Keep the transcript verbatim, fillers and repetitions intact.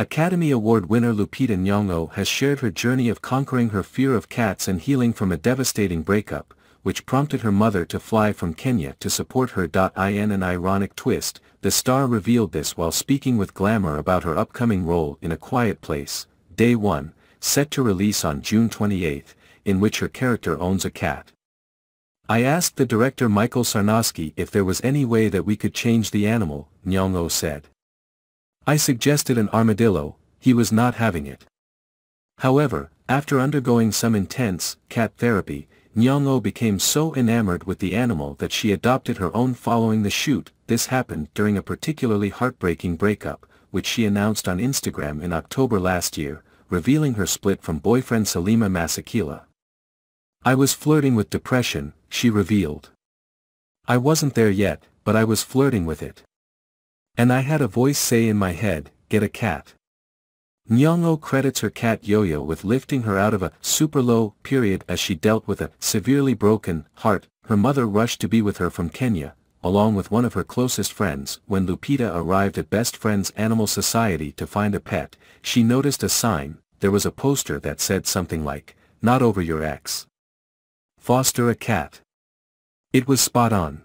Academy Award winner Lupita Nyong'o has shared her journey of conquering her fear of cats and healing from a devastating breakup, which prompted her mother to fly from Kenya to support her. In an ironic twist, the star revealed this while speaking with Glamour about her upcoming role in A Quiet Place, Day one, set to release on June twenty-eighth, in which her character owns a cat. "I asked the director Michael Sarnowsky if there was any way that we could change the animal," Nyong'o said. "I suggested an armadillo. He was not having it." However, after undergoing some intense cat therapy, Nyong'o became so enamored with the animal that she adopted her own following the shoot. This happened during a particularly heartbreaking breakup, which she announced on Instagram in October last year, revealing her split from boyfriend Salima Masakila. "I was flirting with depression," she revealed. "I wasn't there yet, but I was flirting with it. And I had a voice say in my head, get a cat." Nyong'o credits her cat Yo-Yo with lifting her out of a super low period as she dealt with a severely broken heart. Her mother rushed to be with her from Kenya, along with one of her closest friends. When Lupita arrived at Best Friends Animal Society to find a pet, she noticed a sign. There was a poster that said something like, "Not over your ex. Foster a cat." It was spot on.